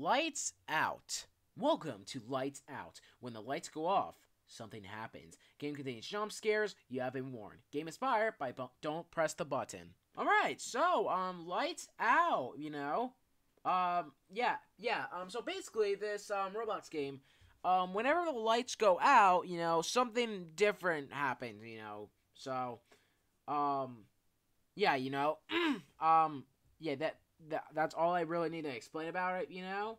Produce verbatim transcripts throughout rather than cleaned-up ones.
Lights out. Welcome to Lights Out. When the lights go off, something happens. Game contains jump scares. You have been warned. Game is fired by bu- don't press the button. All right, so um, lights out. You know, um, yeah, yeah. Um, so basically, this um Roblox game, um, whenever the lights go out, you know, something different happens. You know, so, um, yeah, you know, um, yeah, that that that's all I really need to explain about it. You know.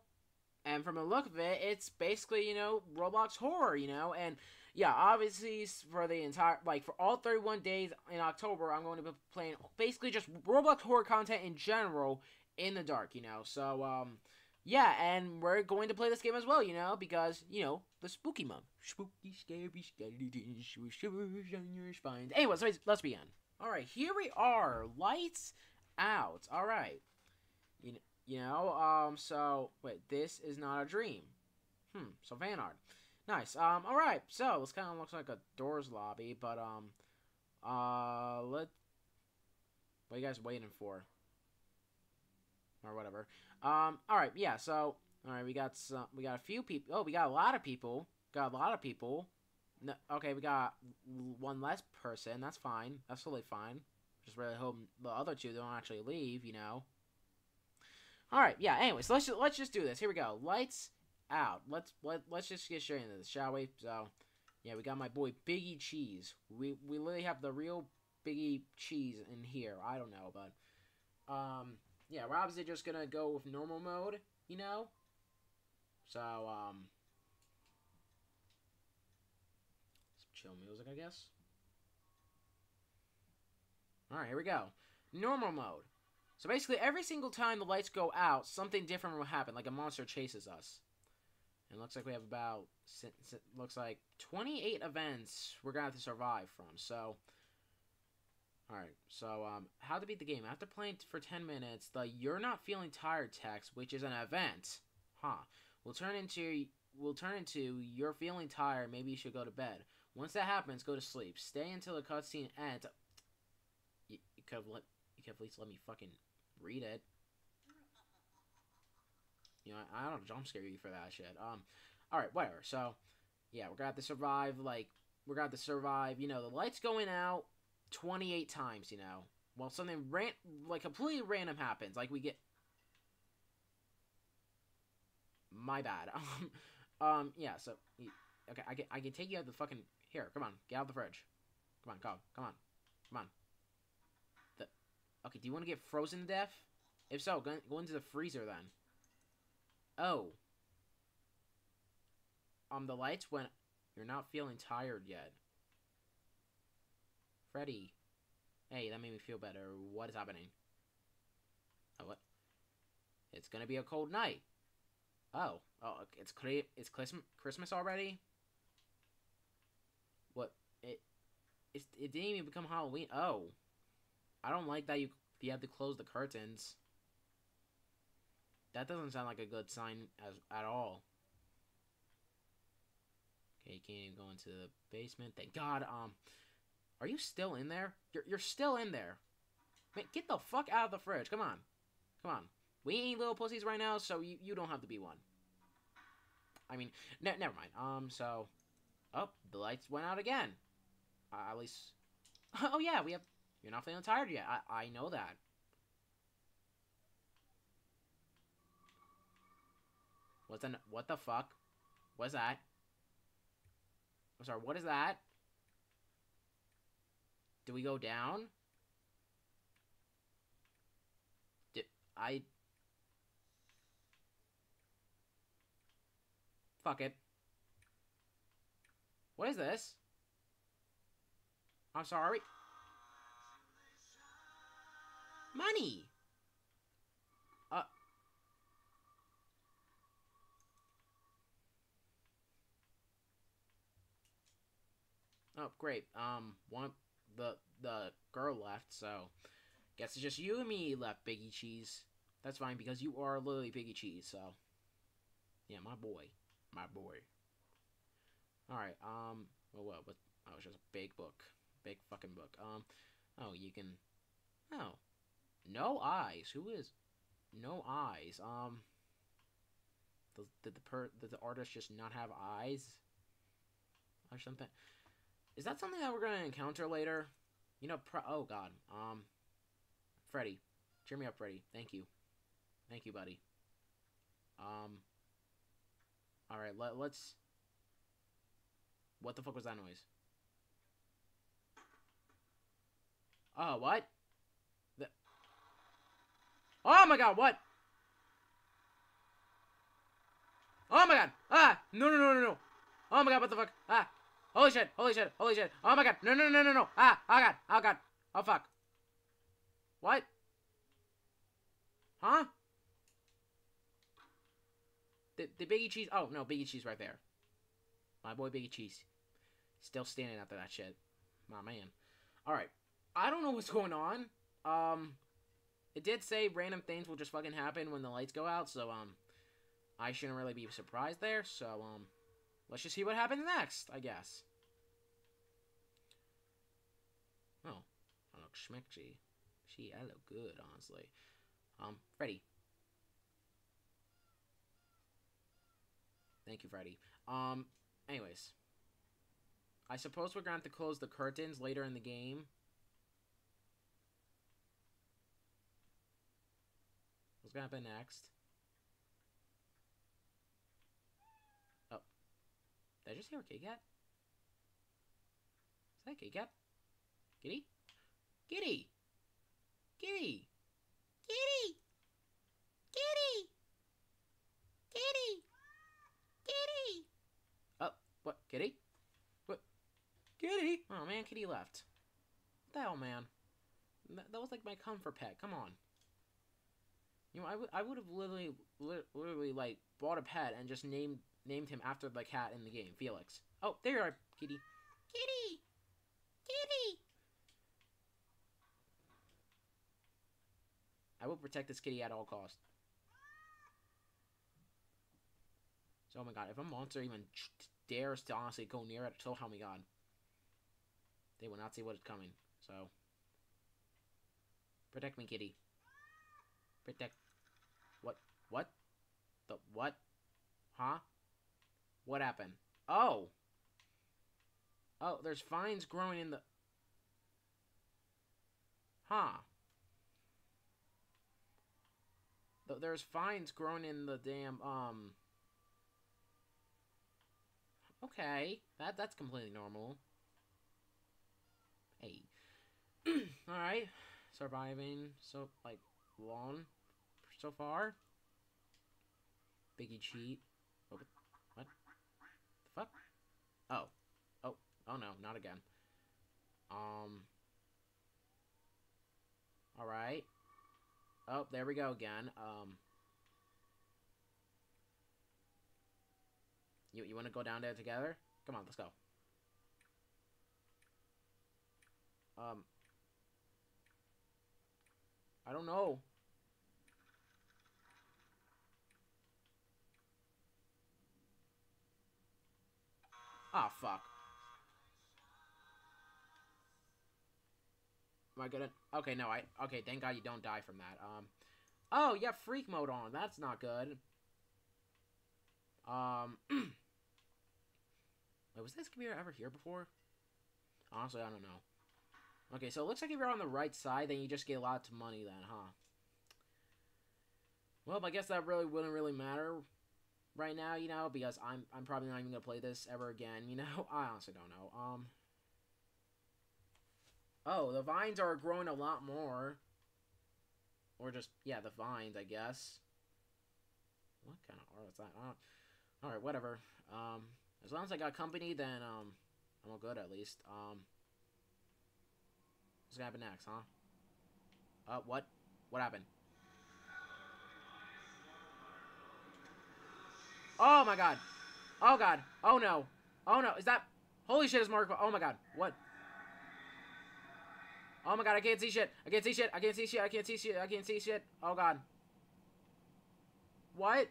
And from the look of it, it's basically, you know, Roblox horror, you know, and yeah, obviously for the entire, like for all thirty-one days in October, I'm going to be playing basically just Roblox horror content in general in the dark, you know, so, um, yeah, and we're going to play this game as well, you know, because, you know, the spooky mom. Spooky, scary, skeletons, shivers on your spine. Anyway, so let's begin. Alright, here we are, lights out, alright, you know. You know, um, so, wait, this is not a dream. Hmm, so fan art. Nice, um, alright, so, this kind of looks like a Doors lobby, but, um, uh, let, what are you guys waiting for? Or whatever. Um, alright, yeah, so, alright, we got some, we got a few people, oh, we got a lot of people, got a lot of people. No, okay, we got one less person, that's fine, that's totally fine. Just really hope the other two don't actually leave, you know. All right, yeah. Anyway, so let's just, let's just do this. Here we go. Lights out. Let's let, let's just get straight into this, shall we? So, yeah, we got my boy Biggie Cheese. We we literally have the real Biggie Cheese in here. I don't know, but um, yeah, we're obviously just gonna go with normal mode, you know. So um, some chill music, I guess. All right, here we go. Normal mode. So basically, every single time the lights go out, something different will happen, like a monster chases us. And it looks like we have about, looks like twenty-eight events we're going to have to survive from. So, alright, so um, how to beat the game. After playing for ten minutes, the You're Not Feeling Tired text, which is an event, huh, will turn into, will turn into You're Feeling Tired, maybe you should go to bed. Once that happens, go to sleep. Stay until the cutscene ends. You, you could have let, you could at least let me fucking... read it. You know, I, I don't jump scare you for that shit. Um, alright, whatever. So, yeah, we're gonna have to survive, like, we're gonna have to survive, you know, the lights going out twenty-eight times, you know. While something, ran like, completely random happens. Like, we get... My bad. Um, um yeah, so, okay, I can, I can take you out the fucking... Here, come on, get out the fridge. Come on, go, come on, come on. Okay, do you want to get frozen to death? If so, go, go into the freezer then. Oh. Um, the lights went... You're not feeling tired yet. Freddy. Hey, that made me feel better. What is happening? Oh, what? It's gonna be a cold night. Oh. Oh, it's it's Christmas already? What? It, it's, it didn't even become Halloween. Oh. I don't like that you you have to close the curtains. That doesn't sound like a good sign as at all. Okay, you can't even go into the basement. Thank God. Um, are you still in there? You're you're still in there. Man, get the fuck out of the fridge. Come on, come on. We ain't little pussies right now, so you you don't have to be one. I mean, ne never mind. Um, so, oh, the lights went out again. Uh, at least, oh yeah, we have. You're not feeling tired yet. I, I know that. What's an, what the fuck? What's that? I'm sorry, what is that? Do we go down? Did I... Fuck it. What is this? I'm sorry. Money! Uh. Oh, great. Um, one, the, the girl left, so... Guess it's just you and me left, Biggie Cheese. That's fine, because you are literally Biggie Cheese, so... Yeah, my boy. My boy. Alright, um... Well, well, what... Oh, it's just a big book. Big fucking book. Um... Oh, you can... Oh... No eyes. Who is? No eyes. Um. the, did the per did the artist just not have eyes or something? Is that something that we're gonna encounter later? You know, pro oh god, um, Freddy, cheer me up, Freddy. Thank you, thank you, buddy. Um, all right, let let's. What the fuck was that noise? Oh, what? The... Oh my god, what? Oh my god! Ah! No, no, no, no, no! Oh my god, what the fuck? Ah! Holy shit! Holy shit! Holy shit! Oh my god! No, no, no, no, no! Ah! Oh god! Oh god! Oh fuck! What? Huh? The, the Biggie Cheese... Oh, no, Biggie Cheese right there. My boy Biggie Cheese. Still standing after that shit. My man. Alright. I don't know what's going on. Um, it did say random things will just fucking happen when the lights go out, so, um... I shouldn't really be surprised there, so, um, let's just see what happens next, I guess. Oh, I look schmexy. She, I look good, honestly. Um, Freddy. Thank you, Freddy. Um, anyways. I suppose we're gonna have to close the curtains later in the game. What's gonna happen next? Did I just hear a kitty cat? Is that a kitty cat? Kitty? Kitty! Kitty! Kitty! Kitty! Kitty! Kitty! Oh, what? Kitty? What? Kitty! Oh, man, kitty left. What the hell, man? That was like my comfort pet. Come on. You know, I would I would have literally, literally, like, bought a pet and just named... Named him after the cat in the game, Felix. Oh, there you are, kitty. Kitty! Kitty! I will protect this kitty at all costs. So, oh my god, if a monster even dares to honestly go near it, so, oh my god. They will not see what is coming, so. Protect me, kitty. Protect. What? What? The what? Huh? What happened? Oh! Oh, there's vines growing in the... Huh. There's vines growing in the damn, um... Okay. That, that's completely normal. Hey. Alright. Surviving. So, like, long. So far. Biggie Cheat. What? What the fuck? Oh. Oh. Oh no, not again. Um. Alright. Oh, there we go again. Um. You, you want to go down there together? Come on, let's go. Um. I don't know. Ah, oh, fuck. Am I gonna... Okay, no, I... Okay, thank God you don't die from that. Um... Oh, yeah, freak mode on. That's not good. Um... Wait, was this computer ever here before? Honestly, I don't know. Okay, so it looks like if you're on the right side, then you just get lots of money then, huh? Well, I guess that really wouldn't really matter... Right now, you know, because I'm I'm probably not even gonna play this ever again, you know. I honestly don't know. Um. Oh, the vines are growing a lot more. Or just yeah, the vines, I guess. What kind of art is that? I don't. All right, whatever. Um, as long as I got company, then um, I'm all good at least. Um. What's gonna happen next, huh? Uh, what? What happened? Oh my god. Oh god. Oh no. Oh no. Is that... Holy shit, is Mark... Oh my god. What? Oh my god, I can't see shit. I can't see shit. I can't see shit. I can't see shit. I can't see shit. Oh god. What?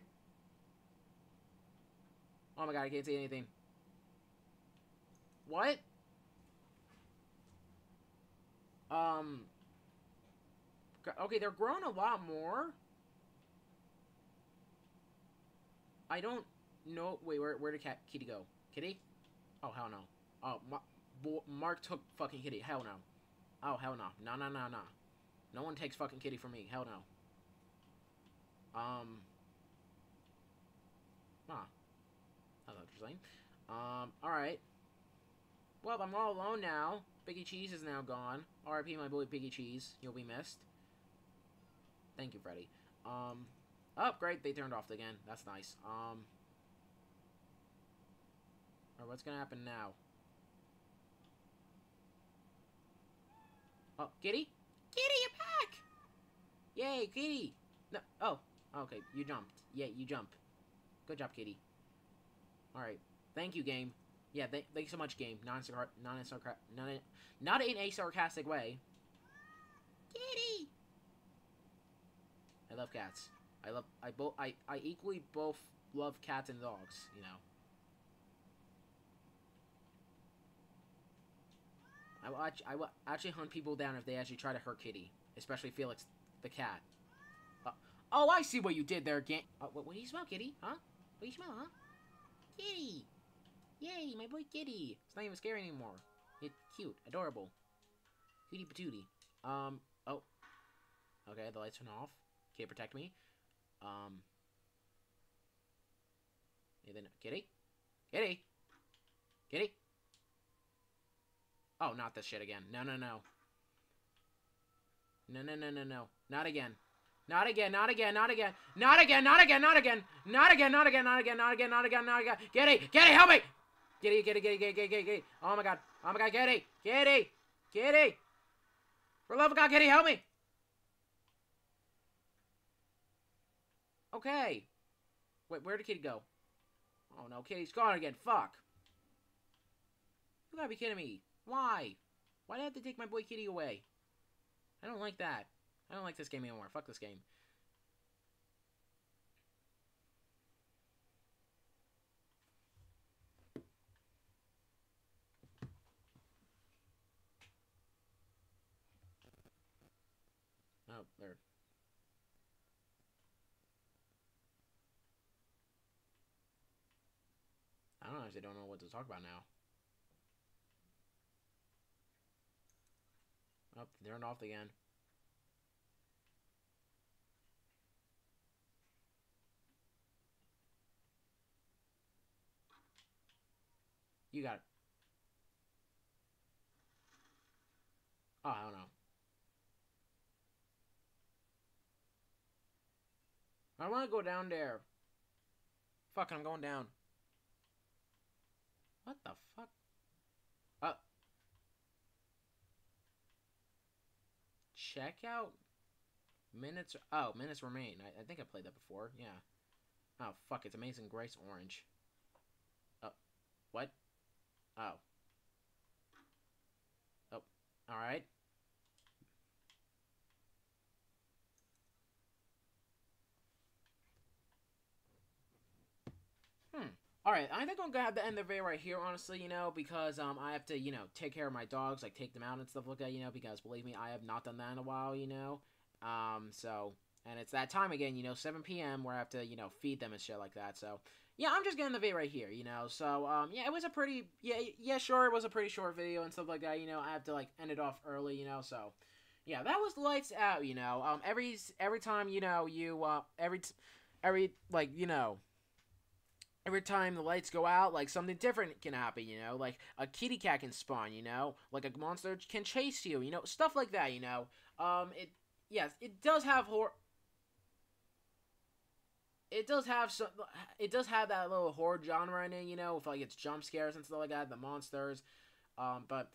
Oh my god, I can't see anything. What? Um... Okay, they're growing a lot more. I don't know. Wait, where where did cat Kitty go? Kitty? Oh hell no. Oh, Ma Bo Mark took fucking Kitty. Hell no. Oh hell no. No no no no. No one takes fucking Kitty from me. Hell no. Um. Huh. That's interesting. Um. All right. Well, I'm all alone now. Biggie Cheese is now gone. R I P my boy Biggie Cheese. You'll be missed. Thank you, Freddy. Um. Oh, great. They turned off again. That's nice. Um. Alright, what's gonna happen now? Oh, Kitty? Kitty, you're back! Yay, Kitty! No, oh. Okay, you jumped. Yeah, you jump. Good job, Kitty. Alright. Thank you, game. Yeah, th thanks so much, game. Not in, not in, not in, not in a sarcastic way. Kitty! I love cats. I love. I both. I. I equally both love cats and dogs. You know. I will. Actually, I will actually hunt people down if they actually try to hurt Kitty, especially Felix, the cat. Uh, oh, I see what you did there, gang. Uh, what, what do you smell, Kitty? Huh? What do you smell, huh? Kitty! Yay, my boy Kitty! It's not even scary anymore. It's cute, adorable. Cutie patootie. Um, oh. Okay, the lights went off. Can't protect me. Um. Then Kitty? Kitty! Kitty! Oh, not this shit again. No, no, no. No, no, no, no, no. Not again. Not again, not again, not again, not again, not again, not again, not again, not again, not again, not again, not again, not again, Kitty, Kitty, help me! Kitty, Kitty, Kitty, Kitty, Kitty, Kitty, oh my god, oh my god, Kitty, Kitty, Kitty, for love of god, Kitty, help me! Okay. Wait, where did Kitty go? Oh no, Kitty's gone again, fuck. You gotta be kidding me. Why? Why did I have to take my boy Kitty away? I don't like that. I don't like this game anymore. Fuck this game. Oh, there. I don't honestly don't know what to talk about now. Oh, they're turned off again. You got it. Oh, I don't know. I want to go down there. Fuck, I'm going down. What the fuck? Uh. Check out. Minutes. Oh, minutes remain. I, I think I played that before. Yeah. Oh, fuck. It's Amazing Grace Orange. Uh. What? Oh. Oh. Alright. Hmm. Alright, I think I'm gonna have to end the video right here, honestly, you know, because, um, I have to, you know, take care of my dogs, like, take them out and stuff like that, you know, because, believe me, I have not done that in a while, you know, um, so... And it's that time again, you know, seven P M where I have to, you know, feed them and shit like that. So, yeah, I'm just getting the video right here, you know. So, um, yeah, it was a pretty, yeah, yeah, sure, it was a pretty short video and stuff like that, you know. I have to, like, end it off early, you know, so... Yeah, that was lights out, you know. Um, every, every time, you know, you, uh, every, every, like, you know... Every time the lights go out, like, something different can happen, you know? Like, a kitty cat can spawn, you know? Like, a monster can chase you, you know? Stuff like that, you know? Um, it, yes, it does have horror... It does have some, it does have that little horror genre in it, you know, with, like, its jump scares and stuff like that, the monsters, um, but,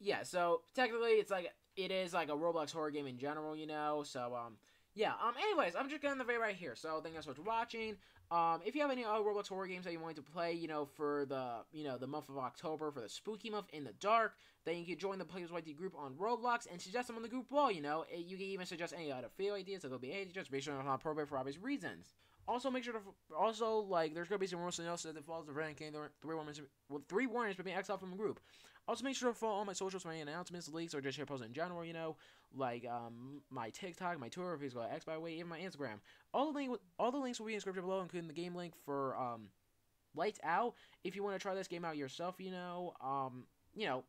yeah, so, technically, it's, like, it is, like, a Roblox horror game in general, you know, so, um, yeah, um, anyways, I'm just getting the video right here, so, thank you guys so much for watching, um, if you have any other Roblox horror games that you want to play, you know, for the, you know, the month of October, for the spooky month in the dark, then you can join the Players Y D group on Roblox and suggest them on the group wall, you know, you can even suggest any other video ideas that will be added, just based on how appropriate for obvious reasons. Also, make sure to also like there's gonna be some rules and else that follows the brand game. There are three warnings, well, three warnings for being exiled from the group. Also, make sure to follow all my socials for any announcements, leaks, or just share posts in general. You know, like um my TikTok, my Twitter, Facebook, X, by the way, even my Instagram. All the link, all the links will be in the description below, including the game link for um Lights Out. If you want to try this game out yourself, you know, um, you know,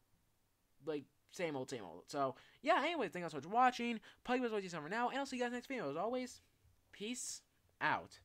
like. Same old, same old. So, yeah, anyways, thank you guys so much for watching. Probably was watching some for now, and I'll see you guys next video. As always, peace out.